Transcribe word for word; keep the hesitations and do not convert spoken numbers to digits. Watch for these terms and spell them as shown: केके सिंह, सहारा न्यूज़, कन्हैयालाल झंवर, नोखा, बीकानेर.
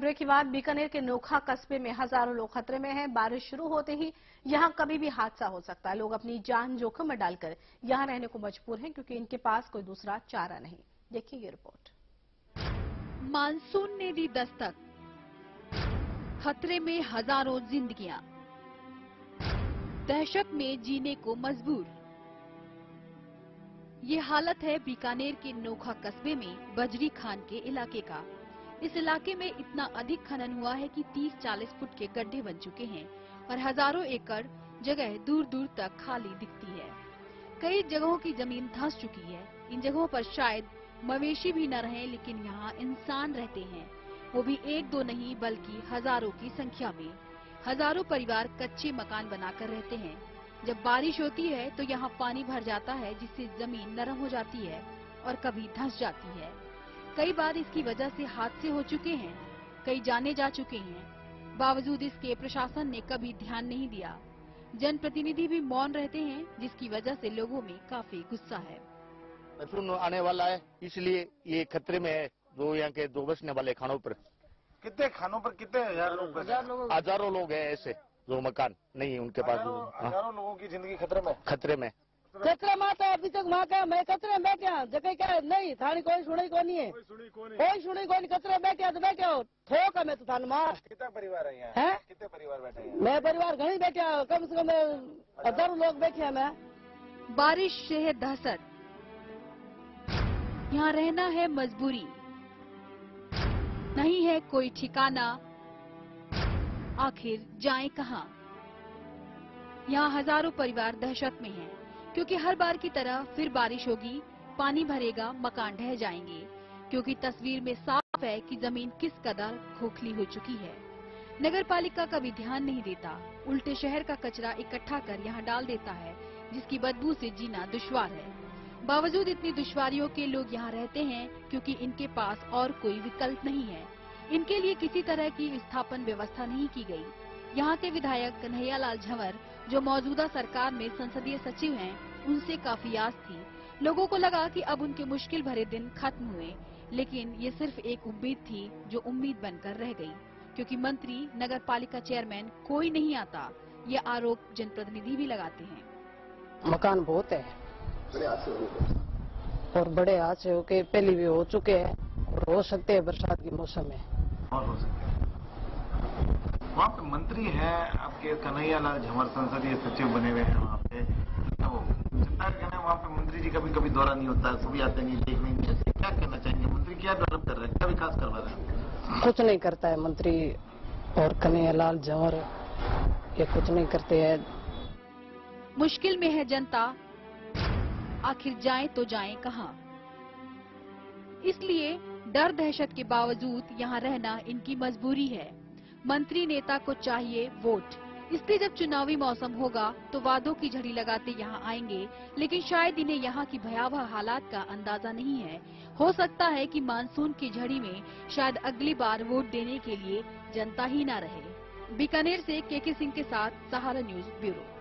Break के बाद बीकानेर के नोखा कस्बे में हजारों लोग खतरे में हैं। बारिश शुरू होते ही यहां कभी भी हादसा हो सकता है। लोग अपनी जान जोखिम में डालकर यहां रहने को मजबूर हैं क्योंकि इनके पास कोई दूसरा चारा नहीं। देखिए ये रिपोर्ट। मानसून ने दी दस्तक, खतरे में हजारों जिंदगियां, दहशत में जीने को मजबूर। ये हालत है बीकानेर के नोखा कस्बे में बजरी खान के इलाके का। इस इलाके में इतना अधिक खनन हुआ है कि तीस चालीस फुट के गड्ढे बन चुके हैं और हजारों एकड़ जगह दूर दूर तक खाली दिखती है। कई जगहों की जमीन धंस चुकी है। इन जगहों पर शायद मवेशी भी न रहें, लेकिन यहाँ इंसान रहते हैं, वो भी एक दो नहीं बल्कि हजारों की संख्या में। हजारों परिवार कच्चे मकान बनाकर रहते हैं। जब बारिश होती है तो यहाँ पानी भर जाता है, जिससे जमीन नरम हो जाती है और कभी धंस जाती है। कई बार इसकी वजह से हादसे हो चुके हैं, कई जाने जा चुके हैं। बावजूद इसके प्रशासन ने कभी ध्यान नहीं दिया। जनप्रतिनिधि भी मौन रहते हैं, जिसकी वजह से लोगों में काफी गुस्सा है। मानसून आने वाला है, इसलिए ये खतरे में है। दो यहाँ के दो बसने वाले खानों पर कितने खानों पर कितने हजार लोग, हजारों लोग हैं ऐसे जो मकान नहीं है उनके पास। हजारों लोगों की जिंदगी खतरे में, खतरे में खतरा माता अभी तक माँ का मैं कचरे में क्या जगह क्या नहीं थानी कोई सुनी को नहीं है, कोई सुनी को नहीं कचरे में क्या तो मैं क्या ठोक है। मैं तो थान माँ कितना परिवार है, है? कितने परिवार बैठे हैं? मैं परिवार घनी बैठे, कम से कम हजारों लोग बैठे हैं। मैं बारिश से है दहशत, यहाँ रहना है मजबूरी, नहीं है कोई ठिकाना, आखिर जाए कहाँ। यहाँ हजारों परिवार दहशत में है क्योंकि हर बार की तरह फिर बारिश होगी, पानी भरेगा, मकान ढह जाएंगे। क्योंकि तस्वीर में साफ है कि जमीन किस कदर खोखली हो चुकी है। नगर पालिका का भी ध्यान नहीं देता, उल्टे शहर का कचरा इकट्ठा कर यहाँ डाल देता है, जिसकी बदबू से जीना दुश्वार है। बावजूद इतनी दुश्वारियों के लोग यहाँ रहते हैं क्योंकि इनके पास और कोई विकल्प नहीं है। इनके लिए किसी तरह की विस्थापन व्यवस्था नहीं की गयी। यहाँ के विधायक कन्हैयालाल झंवर, जो मौजूदा सरकार में संसदीय सचिव हैं, उनसे काफी आस थी। लोगों को लगा कि अब उनके मुश्किल भरे दिन खत्म हुए, लेकिन ये सिर्फ एक उम्मीद थी जो उम्मीद बनकर रह गई, क्योंकि मंत्री, नगर पालिका चेयरमैन कोई नहीं आता। ये आरोप जनप्रतिनिधि भी लगाते हैं। मकान बहुत है और बड़े हादसे हो के पहले भी हो चुके हैं और हो सकते है बरसात के मौसम में। वहाँ पे मंत्री हैं आपके कन्हैयालाल झंवर, संसदीय सचिव बने हुए हैं वहाँ पे। वो जनता का कहना है वहाँ पे मंत्री जी कभी कभी दौरा नहीं होता, सभी आते नहीं, देख नहीं देते। क्या कहना चाहेंगे, मंत्री क्या डेवलप कर रहे हैं, क्या विकास करवा रहे हैं? कुछ नहीं करता है मंत्री और कन्हैयालाल झंवर, ये कुछ नहीं करते है। मुश्किल में है जनता, आखिर जाए तो जाए कहाँ। इसलिए डर दहशत के बावजूद यहाँ रहना इनकी मजबूरी है। मंत्री नेता को चाहिए वोट, इसलिए जब चुनावी मौसम होगा तो वादों की झड़ी लगाते यहाँ आएंगे, लेकिन शायद इन्हें यहाँ की भयावह हालात का अंदाजा नहीं है। हो सकता है कि मानसून की झड़ी में शायद अगली बार वोट देने के लिए जनता ही ना रहे। बीकानेर से केके सिंह के साथ सहारा न्यूज़ ब्यूरो।